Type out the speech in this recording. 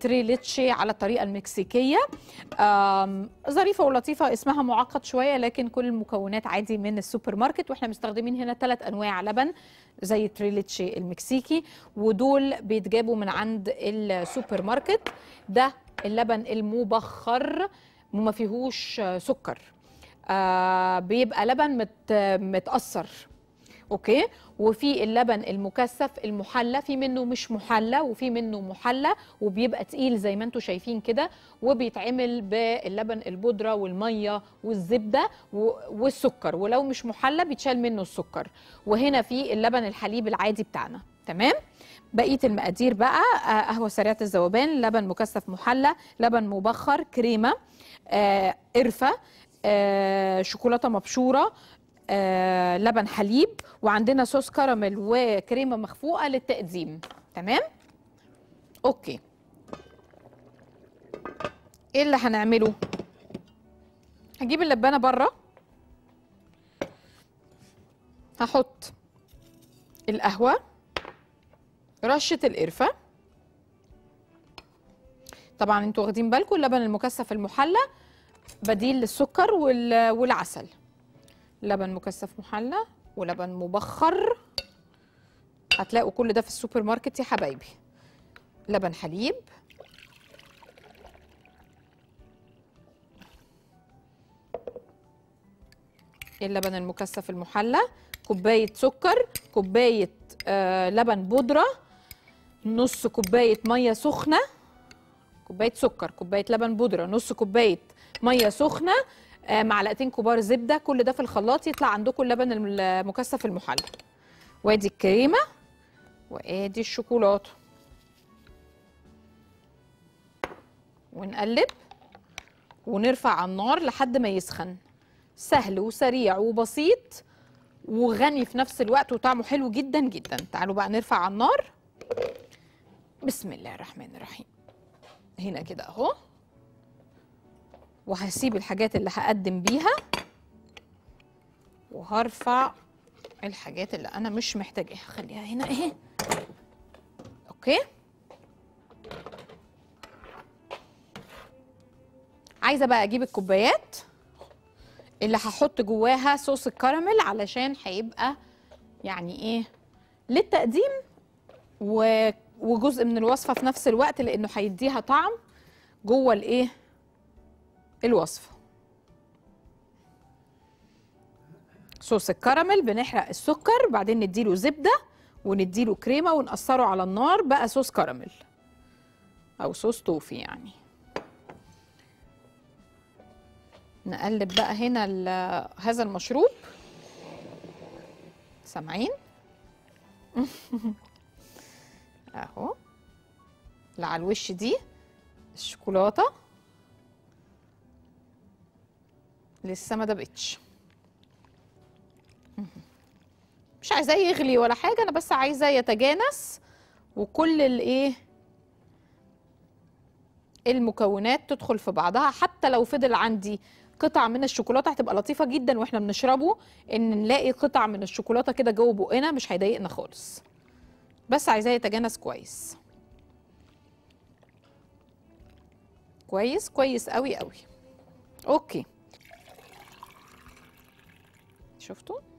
تريليتشي على الطريقة المكسيكية، ظريفة ولطيفة، اسمها معقد شوية لكن كل المكونات عادي من السوبر ماركت. واحنا مستخدمين هنا 3 أنواع لبن زي تريليتشي المكسيكي، ودول بيتجابوا من عند السوبر ماركت. ده اللبن المبخر وما فيهوش سكر، بيبقى لبن متأثر، اوكي. وفي اللبن المكثف المحلى، في منه مش محلى وفي منه محلى، وبيبقى تقيل زي ما انتم شايفين كده، وبيتعمل باللبن البودره والميه والزبده والسكر، ولو مش محلى بيتشال منه السكر. وهنا في اللبن الحليب العادي بتاعنا، تمام. بقيه المقادير بقى قهوه سريعه الذوبان، لبن مكثف محلى، لبن مبخر، كريمه، قرفه، شوكولاته مبشوره، لبن حليب، وعندنا صوص كراميل وكريمه مخفوقه للتقديم، تمام؟ اوكي. ايه اللي هنعمله؟ هجيب اللبانه بره، هحط القهوه، رشه القرفه، طبعا انتوا واخدين بالكم اللبن المكثف المحلى بديل للسكر والعسل. لبن مكثف محلى ولبن مبخر، هتلاقوا كل ده في السوبر ماركت يا حبايبي. لبن حليب، اللبن المكثف المحلى، كوباية سكر، كوباية لبن بودرة، نص كوباية مية سخنة، كوباية سكر، كوباية لبن بودرة، نص كوباية مية سخنة، معلقتين كبار زبده. كل ده في الخلاط يطلع عندكم اللبن المكثف المحلى، وادي الكريمه، وادي الشوكولاته، ونقلب ونرفع على النار لحد ما يسخن. سهل وسريع وبسيط وغني في نفس الوقت وطعمه حلو جدا جدا. تعالوا بقى نرفع على النار. بسم الله الرحمن الرحيم. هنا كده اهو، وهسيب الحاجات اللي هقدم بيها، وهرفع الحاجات اللي انا مش محتاجاها، خليها هنا اهي، اوكي. عايزه بقى اجيب الكوبايات اللي هحط جواها صوص الكراميل، علشان هيبقى يعني ايه للتقديم وجزء من الوصفه في نفس الوقت، لانه هيديها طعم جوه الايه الوصفه. صوص الكراميل بنحرق السكر، بعدين نديله زبده ونديله كريمه ونقصره على النار، بقى صوص كراميل او صوص توفي يعني. نقلب بقى هنا هذا المشروب، سامعين اهو، اللي على الوش دي الشوكولاته لسه ما دبقتش، مش عايزاه يغلي ولا حاجه، انا بس عايزاه يتجانس وكل الايه المكونات تدخل في بعضها. حتى لو فضل عندي قطع من الشوكولاته هتبقى لطيفه جدا واحنا بنشربه، ان نلاقي قطع من الشوكولاته كده جوه بقنا، مش هيضايقنا خالص، بس عايزاه يتجانس كويس كويس كويس قوي قوي. اوكي، شفتوا؟